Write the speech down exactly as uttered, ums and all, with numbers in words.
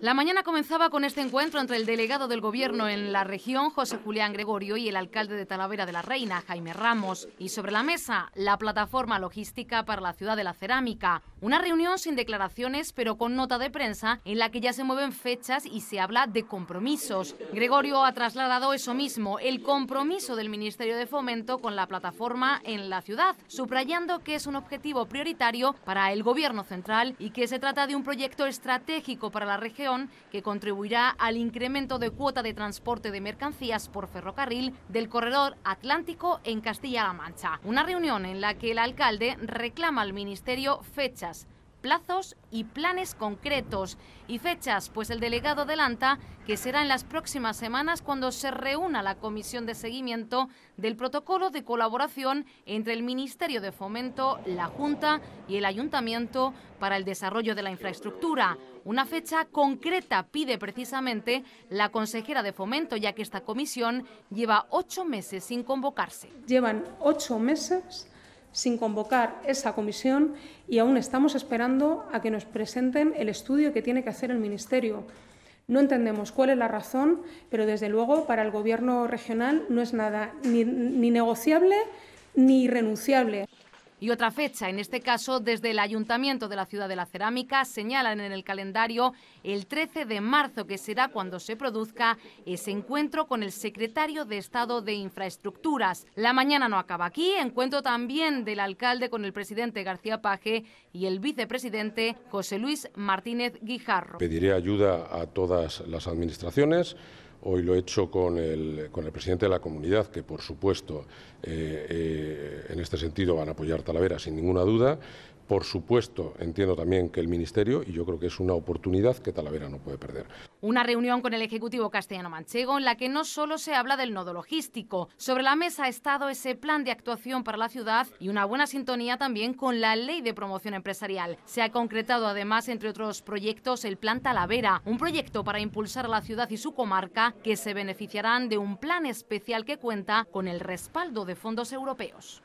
La mañana comenzaba con este encuentro entre el delegado del Gobierno en la región, José Julián Gregorio, y el alcalde de Talavera de la Reina, Jaime Ramos. Y sobre la mesa, la Plataforma Logística para la Ciudad de la Cerámica. Una reunión sin declaraciones, pero con nota de prensa, en la que ya se mueven fechas y se habla de compromisos. Gregorio ha trasladado eso mismo, el compromiso del Ministerio de Fomento con la plataforma en la ciudad, subrayando que es un objetivo prioritario para el Gobierno central y que se trata de un proyecto estratégico para la región que contribuirá al incremento de cuota de transporte de mercancías por ferrocarril del corredor atlántico en Castilla-La Mancha. Una reunión en la que el alcalde reclama al Ministerio fechas, plazos y planes concretos. Y fechas, pues el delegado adelanta que será en las próximas semanas cuando se reúna la comisión de seguimiento del protocolo de colaboración entre el Ministerio de Fomento, la Junta y el Ayuntamiento para el desarrollo de la infraestructura. Una fecha concreta pide precisamente la consejera de Fomento, ya que esta comisión lleva ocho meses sin convocarse. Llevan ocho meses sin convocar esa comisión y aún estamos esperando a que nos presenten el estudio que tiene que hacer el Ministerio. No entendemos cuál es la razón, pero desde luego para el Gobierno regional no es nada ni, ni negociable ni irrenunciable. Y otra fecha, en este caso desde el Ayuntamiento de la Ciudad de la Cerámica, señalan en el calendario el trece de marzo, que será cuando se produzca ese encuentro con el secretario de Estado de Infraestructuras. La mañana no acaba aquí, encuentro también del alcalde con el presidente García Page y el vicepresidente José Luis Martínez Guijarro. Pediré ayuda a todas las administraciones. Hoy lo he hecho con el, con el presidente de la comunidad, que por supuesto eh, eh, en este sentido van a apoyar Talavera sin ninguna duda. Por supuesto, entiendo también que el Ministerio, y yo creo que es una oportunidad que Talavera no puede perder. Una reunión con el Ejecutivo castellano-manchego en la que no solo se habla del nodo logístico. Sobre la mesa ha estado ese plan de actuación para la ciudad y una buena sintonía también con la Ley de Promoción Empresarial. Se ha concretado además, entre otros proyectos, el Plan Talavera, un proyecto para impulsar a la ciudad y su comarca que se beneficiarán de un plan especial que cuenta con el respaldo de fondos europeos.